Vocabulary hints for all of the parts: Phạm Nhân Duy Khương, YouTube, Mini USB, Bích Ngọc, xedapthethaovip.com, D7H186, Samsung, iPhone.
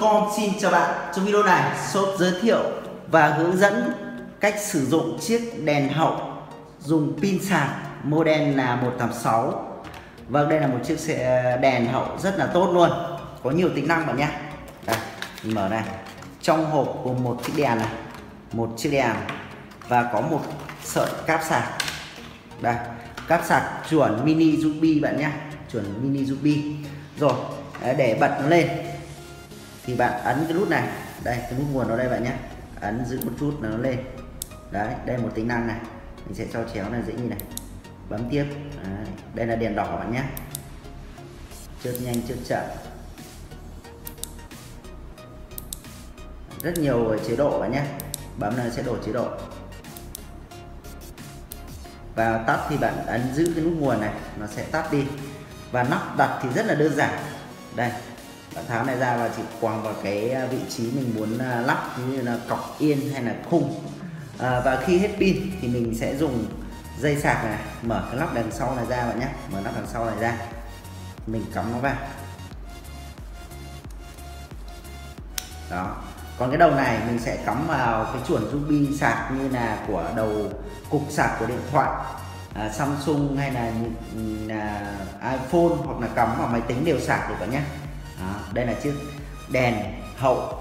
com xin chào bạn. Trong video này, shop giới thiệu và hướng dẫn cách sử dụng chiếc đèn hậu dùng pin sạc model là 186. Vâng, đây là một chiếc đèn hậu rất là tốt luôn, có nhiều tính năng bạn nhé. Đây, mình mở này. Trong hộp gồm một chiếc đèn này, một chiếc đèn và có một sợi cáp sạc. Đây, cáp sạc chuẩn Mini USB bạn nhé, chuẩn Mini USB. Rồi, để bật nó lên thì bạn ấn cái nút này, đây cái nút nguồn nó đây bạn nhé, ấn giữ một chút là nó lên. Đấy, đây một tính năng này, mình sẽ cho chéo này dễ như này, bấm tiếp. Đấy, đây là đèn đỏ bạn nhé, chớp nhanh chớp chậm, rất nhiều chế độ bạn nhé, bấm là sẽ đổi chế độ. Và tắt thì bạn ấn giữ cái nút nguồn này, nó sẽ tắt đi. Và nắp đặt thì rất là đơn giản. Đây, bạn tháo này ra và chỉ quàng vào cái vị trí mình muốn lắp, như là cọc yên hay là khung. Và khi hết pin thì mình sẽ dùng dây sạc này, mở cái lắp đằng sau này ra bạn nhé, mở lắp đằng sau này ra, mình cắm nó vào. Đó, còn cái đầu này mình sẽ cắm vào cái chuỗi USB sạc như là của đầu cục sạc của điện thoại Samsung hay là iPhone, hoặc là cắm vào máy tính đều sạc được bạn nhé. Đó, đây là chiếc đèn hậu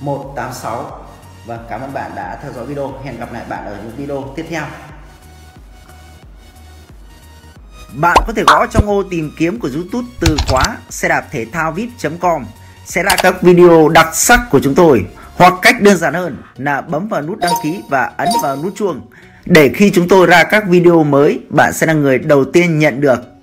186. Vâng, cảm ơn bạn đã theo dõi video. Hẹn gặp lại bạn ở những video tiếp theo. Bạn có thể gõ trong ô tìm kiếm của YouTube từ khóa xe đạp thể thao vip.com sẽ là các video đặc sắc của chúng tôi, hoặc cách đơn giản hơn là bấm vào nút đăng ký và ấn vào nút chuông để khi chúng tôi ra các video mới, bạn sẽ là người đầu tiên nhận được.